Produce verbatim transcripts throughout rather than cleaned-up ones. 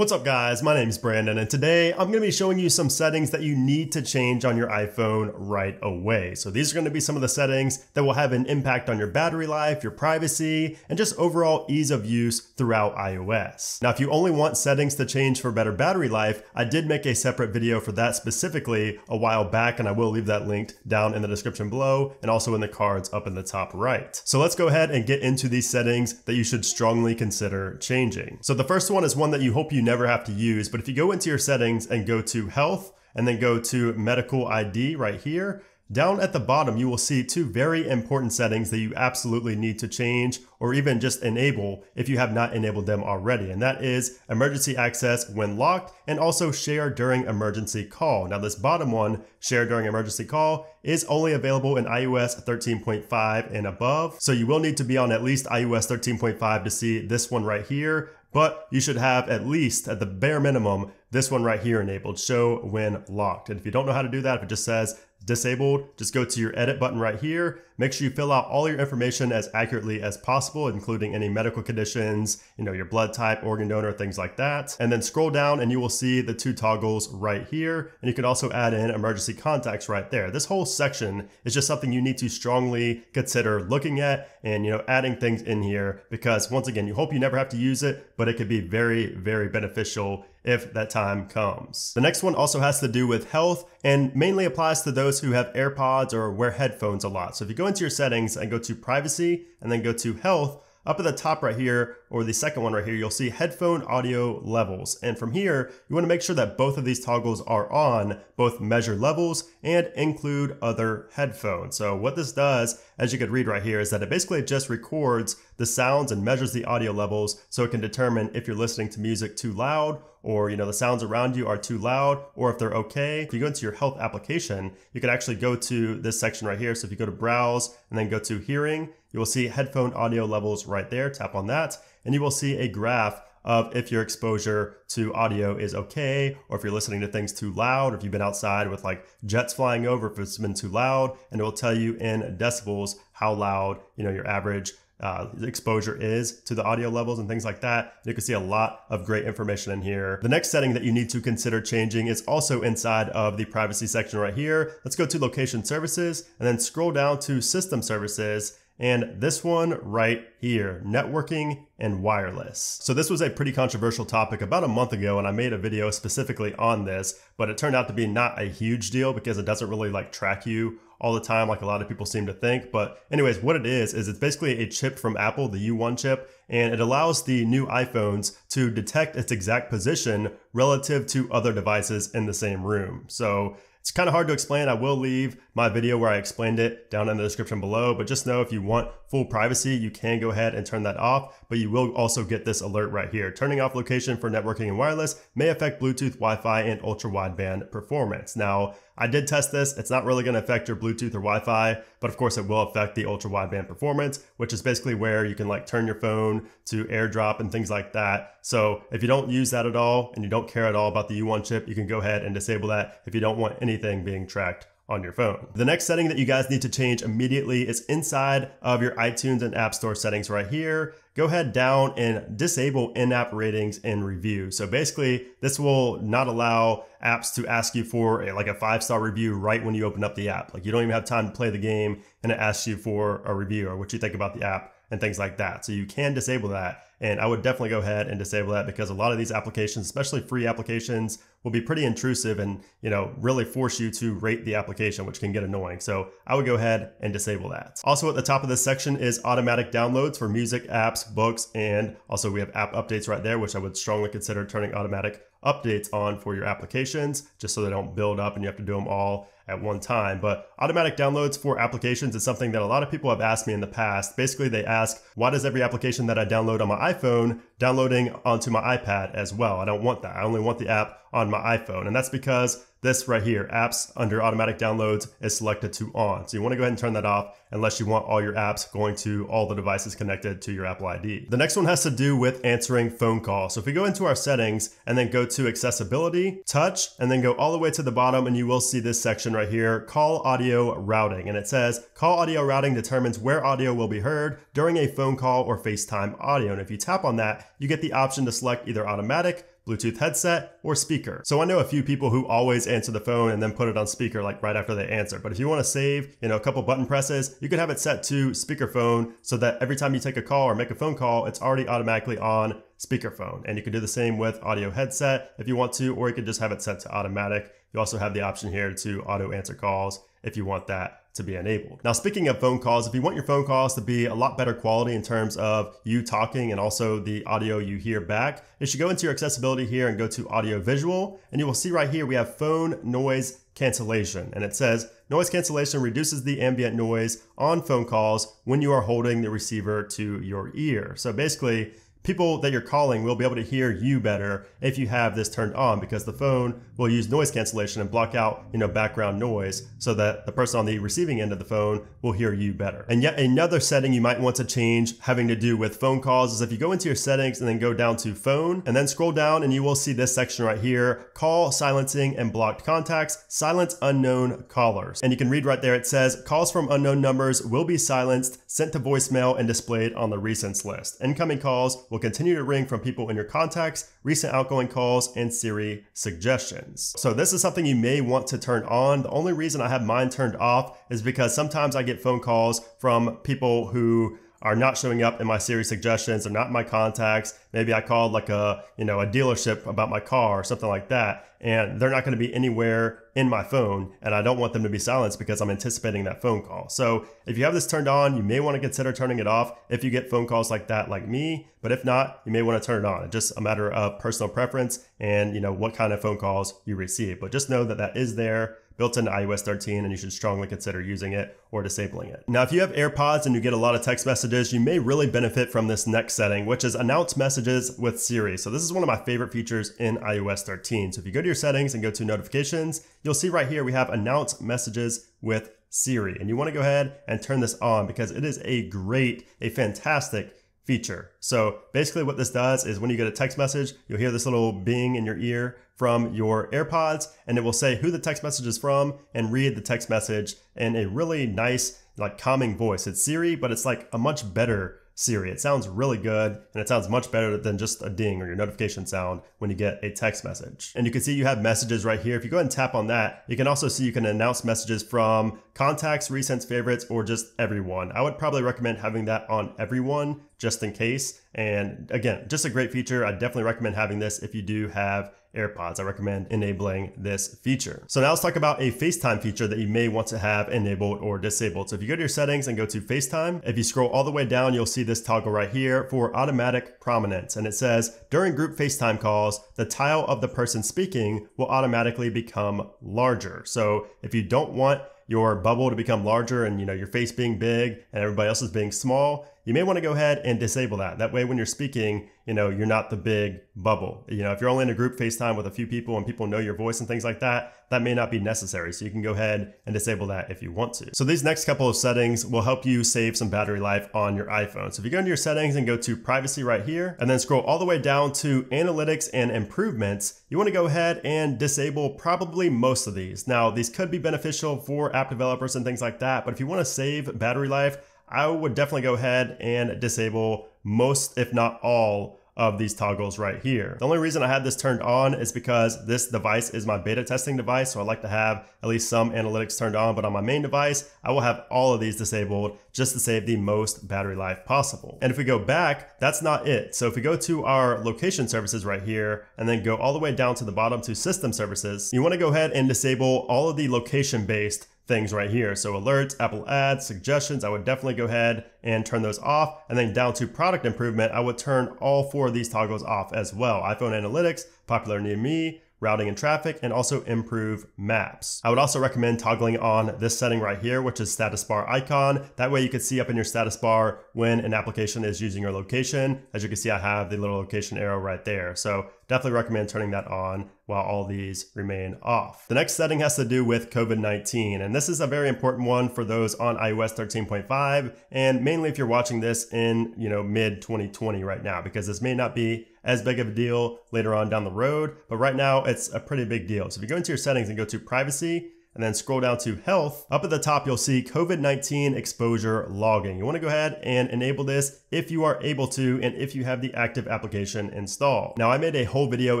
What's up guys, my name is Brandon and today I'm going to be showing you some settings that you need to change on your iPhone right away. So these are going to be some of the settings that will have an impact on your battery life, your privacy, and just overall ease of use throughout iOS. Now if you only want settings to change for better battery life, I did make a separate video for that specifically a while back and I will leave that linked down in the description below and also in the cards up in the top right. So let's go ahead and get into these settings that you should strongly consider changing. So the first one is one that you hope you never never have to use, but if you go into your settings and go to health and then go to medical I D right here, down at the bottom you will see two very important settings that you absolutely need to change or even just enable if you have not enabled them already, and that is emergency access when locked and also share during emergency call. Now this bottom one, share during emergency call, is only available in i O S thirteen point five and above, so you will need to be on at least i O S thirteen point five to see this one right here. But you should have at least, at the bare minimum, this one right here enabled, show when locked. And if you don't know how to do that, if it just says disabled, just go to your edit button right here. Make sure you fill out all your information as accurately as possible, including any medical conditions, you know, your blood type, organ donor, things like that. And then scroll down and you will see the two toggles right here. And you can also add in emergency contacts right there. This whole section is just something you need to strongly consider looking at and, you know, adding things in here because once again, you hope you never have to use it, but it could be very, very beneficial if that time comes. The next one also has to do with health and mainly applies to those who have AirPods or wear headphones a lot. So if you go into your settings and go to privacy and then go to health, up at the top right here, or the second one right here, you'll see headphone audio levels. And from here, you want to make sure that both of these toggles are on, both measure levels and include other headphones. So what this does, as you could read right here, is that it basically just records the sounds and measures the audio levels so it can determine if you're listening to music too loud or, you know, the sounds around you are too loud or if they're okay. If you go into your health application, you can actually go to this section right here. So if you go to browse and then go to hearing, you will see headphone audio levels right there. Tap on that and you will see a graph of if your exposure to audio is okay, or if you're listening to things too loud, or if you've been outside with like jets flying over, if it's been too loud, and it will tell you in decibels how loud, you know, your average Uh, exposure is to the audio levels and things like that. You can see a lot of great information in here. The next setting that you need to consider changing is also inside of the privacy section right here. Let's go to location services and then scroll down to system services. And this one right here, networking and wireless. So this was a pretty controversial topic about a month ago and I made a video specifically on this, but it turned out to be not a huge deal because it doesn't really like track you all the time like a lot of people seem to think. But anyways, what it is, is it's basically a chip from Apple, the U one chip, and it allows the new iPhones to detect its exact position relative to other devices in the same room. So it's kind of hard to explain. I will leave my video where I explained it down in the description below, but just know if you want full privacy, you can go ahead and turn that off, but you will also get this alert right here. Turning off location for networking and wireless may affect Bluetooth, Wi-Fi, and ultra wideband performance. Now, I did test this. It's not really going to affect your Bluetooth or Wi-Fi, but of course it will affect the ultra wideband performance, which is basically where you can like turn your phone to AirDrop and things like that. So if you don't use that at all and you don't care at all about the U one chip, you can go ahead and disable that if you don't want any anything being tracked on your phone. The next setting that you guys need to change immediately is inside of your iTunes and App Store settings right here. Go ahead down and disable in-app ratings and reviews. So basically this will not allow apps to ask you for a, like a five-star review right when you open up the app. Like you don't even have time to play the game and it asks you for a review or what you think about the app and things like that. So you can disable that. And I would definitely go ahead and disable that because a lot of these applications, especially free applications, will be pretty intrusive and, you know, really force you to rate the application, which can get annoying. So I would go ahead and disable that. Also at the top of this section is automatic downloads for music, apps, books, and also we have app updates right there, which I would strongly consider turning automatic updates on for your applications, just so they don't build up and you have to do them all at one time. But automatic downloads for applications is something that a lot of people have asked me in the past. Basically, they ask, why does every application that I download on my iPhone downloading onto my iPad as well? I don't want that. I only want the app on my iPhone. And that's because this right here, apps under automatic downloads, is selected to on. So you want to go ahead and turn that off unless you want all your apps going to all the devices connected to your Apple I D. The next one has to do with answering phone calls. So if we go into our settings and then go to accessibility, touch, and then go all the way to the bottom and you will see this section right here, call audio routing. And it says call audio routing determines where audio will be heard during a phone call or FaceTime audio. And if you tap on that, you get the option to select either automatic, Bluetooth headset, or speaker. So I know a few people who always answer the phone and then put it on speaker like right after they answer. But if you want to save, you know, a couple button presses, you could have it set to speakerphone so that every time you take a call or make a phone call, it's already automatically on speakerphone. And you can do the same with audio headset if you want to, or you could just have it set to automatic. You also have the option here to auto answer calls if you want that to be enabled. Now, speaking of phone calls, if you want your phone calls to be a lot better quality in terms of you talking and also the audio you hear back, you should go into your accessibility here and go to audio visual, and you will see right here we have phone noise cancellation, and it says noise cancellation reduces the ambient noise on phone calls when you are holding the receiver to your ear. So basically, people that you're calling will be able to hear you better if you have this turned on, because the phone will use noise cancellation and block out, you know, background noise so that the person on the receiving end of the phone will hear you better. And yet another setting you might want to change having to do with phone calls is if you go into your settings and then go down to phone and then scroll down, and you will see this section right here, call silencing and blocked contacts, silence unknown callers. And you can read right there, it says calls from unknown numbers will be silenced, sent to voicemail and displayed on the recents list. Incoming calls will continue to ring from people in your contacts, recent outgoing calls, and Siri suggestions. So this is something you may want to turn on. The only reason I have mine turned off is because sometimes I get phone calls from people who are not showing up in my Siri suggestions or not in my contacts. Maybe I called like a, you know, a dealership about my car or something like that, and they're not going to be anywhere in my phone, and I don't want them to be silenced because I'm anticipating that phone call. So if you have this turned on, you may want to consider turning it off if you get phone calls like that, like me, but if not, you may want to turn it on. It's just a matter of personal preference and, you know, what kind of phone calls you receive, but just know that that is there built into i O S thirteen, and you should strongly consider using it or disabling it. Now, if you have AirPods and you get a lot of text messages, you may really benefit from this next setting, which is announce messages with Siri. So this is one of my favorite features in i O S thirteen. So if you go to your settings and go to notifications, you'll see right here we have announce messages with Siri, and you want to go ahead and turn this on because it is a great, a fantastic feature. So basically what this does is when you get a text message, you'll hear this little bing in your ear from your AirPods, and it will say who the text message is from and read the text message in a really nice, like, calming voice. It's Siri, but it's like a much better Siri. It sounds really good, and it sounds much better than just a ding or your notification sound when you get a text message. And you can see you have messages right here. If you go ahead and tap on that, you can also see you can announce messages from contacts, recents, favorites, or just everyone. I would probably recommend having that on everyone just in case. And again, just a great feature. I definitely recommend having this if you do have AirPods. I recommend enabling this feature. So now let's talk about a FaceTime feature that you may want to have enabled or disabled. So if you go to your settings and go to FaceTime, if you scroll all the way down, you'll see this toggle right here for automatic prominence. And it says during group FaceTime calls, the tile of the person speaking will automatically become larger. So if you don't want your bubble to become larger and, you know, your face being big and everybody else is being small, you may want to go ahead and disable that. That way when you're speaking, you know, you're not the big bubble. You know, if you're only in a group FaceTime with a few people and people know your voice and things like that, that may not be necessary. So you can go ahead and disable that if you want to. So these next couple of settings will help you save some battery life on your iPhone. So if you go into your settings and go to privacy right here, and then scroll all the way down to analytics and improvements, you want to go ahead and disable probably most of these. Now, these could be beneficial for app developers and things like that, but if you want to save battery life, I would definitely go ahead and disable most, if not all, of these toggles right here. The only reason I had this turned on is because this device is my beta testing device, so I like to have at least some analytics turned on, but on my main device, I will have all of these disabled just to save the most battery life possible. And if we go back, that's not it. So if we go to our location services right here and then go all the way down to the bottom to system services, you wanna go ahead and disable all of the location-based things right here. So alerts, Apple ads, suggestions, I would definitely go ahead and turn those off. And then down to product improvement, I would turn all four of these toggles off as well. iPhone analytics, popular near me, routing and traffic, and also improve maps. I would also recommend toggling on this setting right here, which is status bar icon. That way you can see up in your status bar when an application is using your location. As you can see, I have the little location arrow right there. So definitely recommend turning that on while all these remain off. The next setting has to do with COVID nineteen. And this is a very important one for those on i O S thirteen point five. And mainly if you're watching this in, you know, mid twenty twenty right now, because this may not be as big of a deal later on down the road, but right now it's a pretty big deal. So if you go into your settings and go to privacy and then scroll down to health, up at the top, you'll see COVID nineteen exposure logging. You wanna go ahead and enable this if you are able to and if you have the active application installed. Now, I made a whole video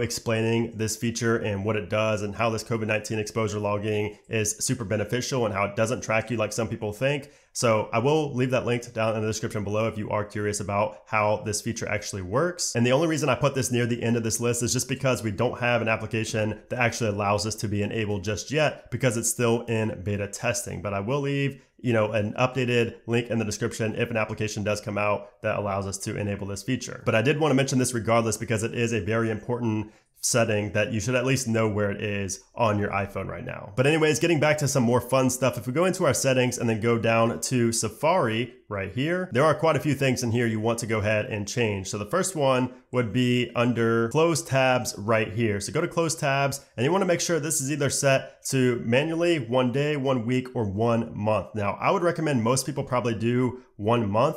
explaining this feature and what it does and how this COVID nineteen exposure logging is super beneficial and how it doesn't track you like some people think. So I will leave that linked down in the description below if you are curious about how this feature actually works. And the only reason I put this near the end of this list is just because we don't have an application that actually allows this to be enabled just yet because it's still in beta testing. But I will leave, you know, an updated link in the description if an application does come out that allows us to enable this feature. But I did want to mention this regardless because it is a very important setting that you should at least know where it is on your iPhone right now. But anyways, getting back to some more fun stuff, if we go into our settings and then go down to Safari right here, there are quite a few things in here you want to go ahead and change. So the first one would be under Close Tabs right here. So go to Close Tabs and you want to make sure this is either set to manually one day, one week, or one month. Now, I would recommend most people probably do one month.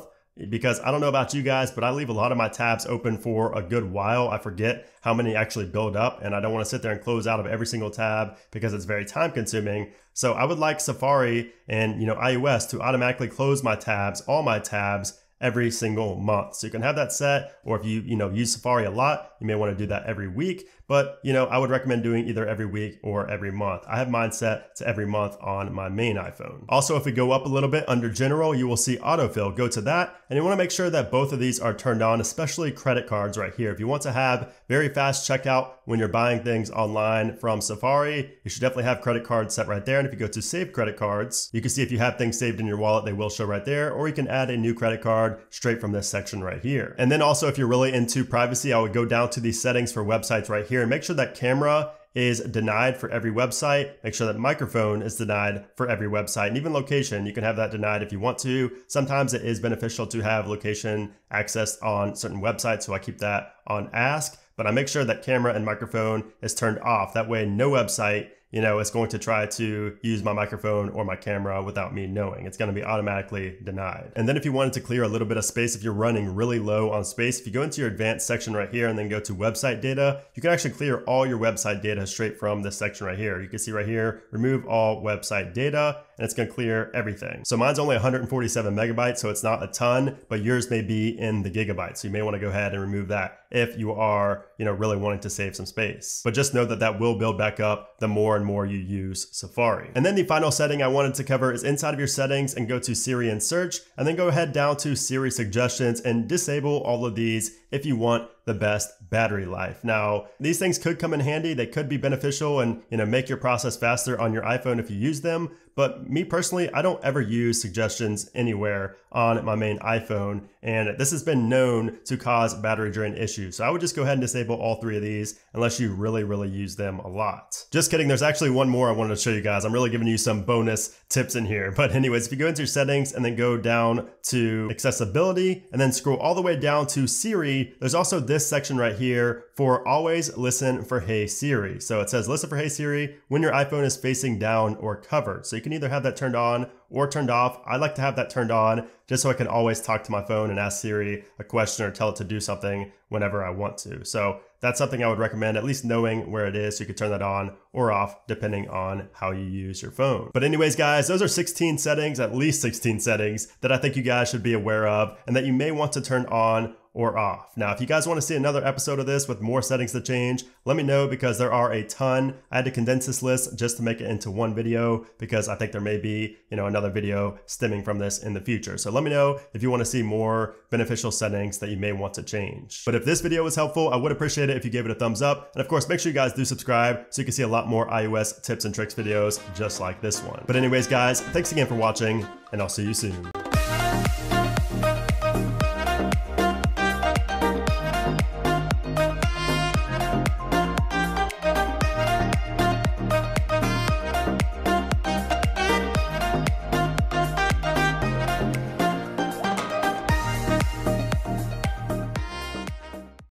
Because I don't know about you guys, but I leave a lot of my tabs open for a good while. I forget how many actually build up and I don't want to sit there and close out of every single tab because it's very time consuming. So I would like Safari and, you know, iOS to automatically close my tabs, all my tabs, every single month. So you can have that set, or if you, you know, use Safari a lot, you may want to do that every week. But, you know, I would recommend doing either every week or every month. I have mine set to every month on my main iPhone. Also, if we go up a little bit under General, you will see Autofill. Go to that, and you want to make sure that both of these are turned on, especially credit cards right here. If you want to have very fast checkout when you're buying things online from Safari, you should definitely have credit cards set right there. And if you go to Save Credit Cards, you can see if you have things saved in your wallet, they will show right there, or you can add a new credit card straight from this section right here. And then also, if you're really into privacy, I would go down to the settings for websites right here. And make sure that camera is denied for every website. Make sure that microphone is denied for every website, and even location. You can have that denied if you want to. Sometimes it is beneficial to have location accessed on certain websites, so I keep that on ask, but I make sure that camera and microphone is turned off. That way, no website, you know, it's going to try to use my microphone or my camera without me knowing. It's going to be automatically denied. And then if you wanted to clear a little bit of space, if you're running really low on space, if you go into your advanced section right here and then go to website data, you can actually clear all your website data straight from this section right here. You can see right here, remove all website data, and it's going to clear everything. So mine's only one hundred forty-seven megabytes, so it's not a ton, but yours may be in the gigabytes. So you may want to go ahead and remove that if you are, you know, really wanting to save some space. But just know that that will build back up the more and more you use Safari. And then the final setting I wanted to cover is inside of your settings and go to Siri and search, and then go ahead down to Siri suggestions and disable all of these if you want the best battery life. Now, these things could come in handy. They could be beneficial and, you know, make your process faster on your iPhone if you use them. But me personally, I don't ever use suggestions anywhere on my main iPhone. And this has been known to cause battery drain issues. So I would just go ahead and disable all three of these unless you really, really use them a lot. Just kidding. There's actually one more I wanted to show you guys. I'm really giving you some bonus tips in here. But anyways, if you go into your settings and then go down to accessibility and then scroll all the way down to Siri, there's also this This section right here for always listen for Hey Siri. So it says listen for Hey Siri when your iPhone is facing down or covered. So you can either have that turned on or turned off. I like to have that turned on just so I can always talk to my phone and ask Siri a question or tell it to do something whenever I want to. So that's something I would recommend, at least knowing where it is. So you could turn that on or off depending on how you use your phone. But anyways, guys, those are sixteen settings, at least sixteen settings that I think you guys should be aware of and that you may want to turn on or off. Now, if you guys want to see another episode of this with more settings to change, let me know because there are a ton. I had to condense this list just to make it into one video because I think there may be, you know, another video stemming from this in the future. So let me know if you want to see more beneficial settings that you may want to change. But if this video was helpful, I would appreciate it if you gave it a thumbs up. And of course, make sure you guys do subscribe so you can see a lot more iOS tips and tricks videos just like this one. But anyways, guys, thanks again for watching and I'll see you soon.